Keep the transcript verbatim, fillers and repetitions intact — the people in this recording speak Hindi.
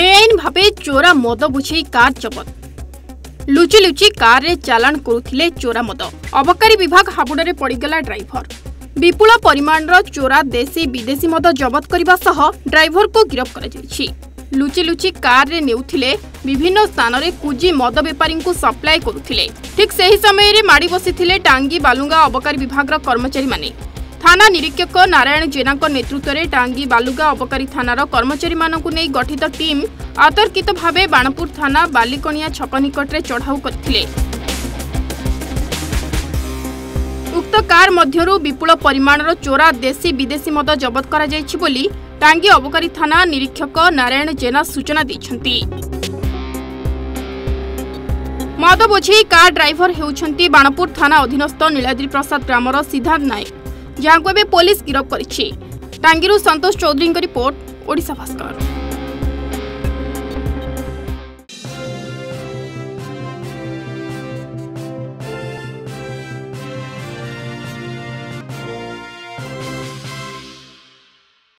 बेआईन भावे चोरा मद बुझे कार जबत। लुचि लुचि कार रे चालान करुथिले चोरा मद। अबकारी विभाग हाबुडरे पड़ीगला ड्राइवर। विपुल परिमाणर चोरा देशी विदेशी मद जबत करिबा सह ड्राइवर को गिरफ करा जायछि। लुचि लुचि कार रे नेउथिले विभिन्न स्थान रे कुजी मद बेपारी को सप्लाई करुथिले। ठीक सही समय रे माड़ी बसिथिले टांगी बालुगा अबकारी विभाग रा कर्मचारी माने। थाना निरीक्षक नारायण जेना नेतृत्व में टांगी बालुगा अबकारी थानार कर्मचारी मानकु नेई गठित टीम आतर्कित भावे बाणपुर थाना बालिकणिया छक निकट में चढ़ाऊ करथिले। उक्त कार मध्यरु विपुल परिमाणर चोरा देशी विदेशी मद जबत करा जायछि बोली टांगी अबकारी थाना निरीक्षक नारायण जेना सूचना दैछन्ती। मद बोझी कार ड्राइवर हेउछन्ती बाणपुर थाना अधीनस्थ नीलाद्री प्रसाद ग्रामर सिद्धार्थ नायक, जहां को पुलिस गिरफ्त करिछि। टांगीरू संतोष चौधरी की रिपोर्ट, ओडिशा भास्कर।